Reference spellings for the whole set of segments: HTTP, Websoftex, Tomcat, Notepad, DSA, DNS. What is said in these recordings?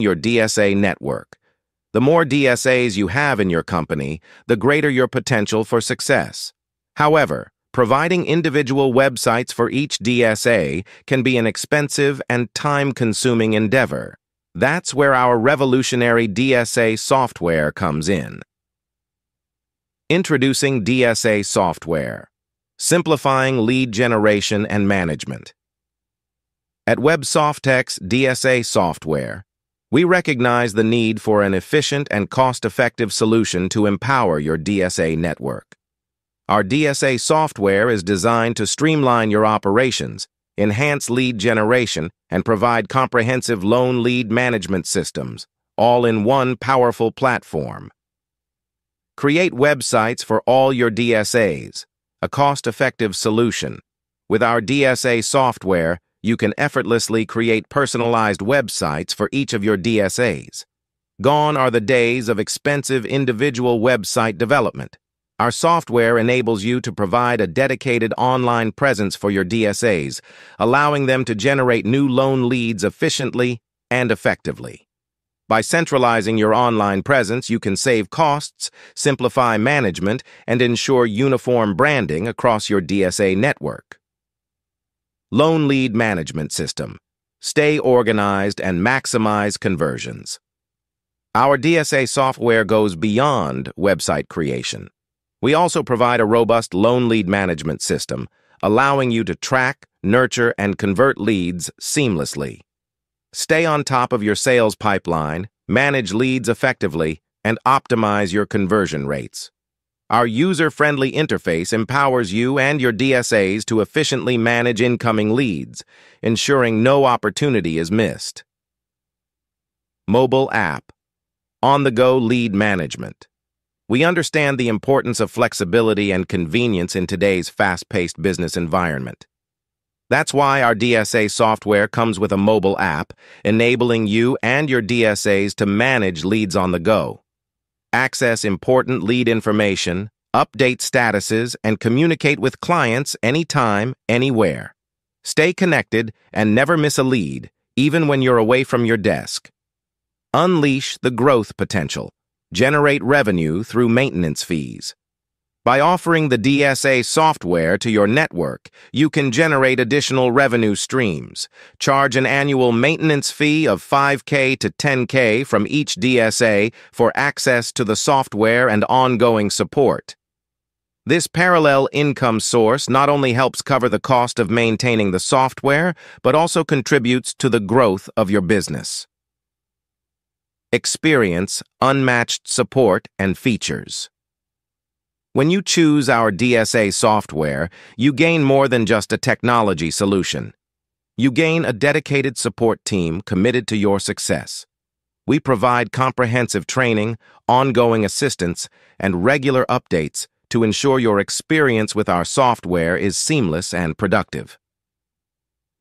your DSA network. The more DSAs you have in your company, the greater your potential for success. However, providing individual websites for each DSA can be an expensive and time-consuming endeavor. That's where our revolutionary DSA software comes in. Introducing DSA software, simplifying lead generation and management. At Websoftex DSA software, we recognize the need for an efficient and cost-effective solution to empower your DSA network. Our DSA software is designed to streamline your operations, enhance lead generation, and provide comprehensive loan lead management systems, all in one powerful platform. Create websites for all your DSAs, a cost-effective solution. With our DSA software, you can effortlessly create personalized websites for each of your DSAs. Gone are the days of expensive individual website development. Our software enables you to provide a dedicated online presence for your DSAs, allowing them to generate new loan leads efficiently and effectively. By centralizing your online presence, you can save costs, simplify management, and ensure uniform branding across your DSA network. Loan lead management system. Stay organized and maximize conversions. Our DSA software goes beyond website creation. We also provide a robust loan lead management system, allowing you to track, nurture, and convert leads seamlessly. Stay on top of your sales pipeline, manage leads effectively, and optimize your conversion rates. Our user-friendly interface empowers you and your DSAs to efficiently manage incoming leads, ensuring no opportunity is missed. Mobile app. On-the-go lead management. We understand the importance of flexibility and convenience in today's fast-paced business environment. That's why our DSA software comes with a mobile app, enabling you and your DSAs to manage leads on the go. Access important lead information, update statuses, and communicate with clients anytime, anywhere. Stay connected and never miss a lead, even when you're away from your desk. Unleash the growth potential. Generate revenue through maintenance fees. By offering the DSA software to your network, you can generate additional revenue streams. Charge an annual maintenance fee of $5K to $10K from each DSA for access to the software and ongoing support. This parallel income source not only helps cover the cost of maintaining the software, but also contributes to the growth of your business. Experience unmatched support and features. When you choose our DSA software, you gain more than just a technology solution. You gain a dedicated support team committed to your success. We provide comprehensive training, ongoing assistance, and regular updates to ensure your experience with our software is seamless and productive.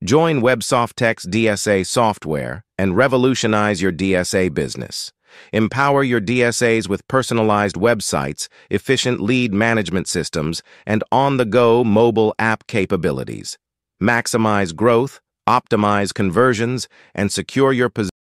Join Websoftex DSA software and revolutionize your DSA business. Empower your DSAs with personalized websites, efficient lead management systems, and on-the-go mobile app capabilities. Maximize growth, optimize conversions, and secure your position.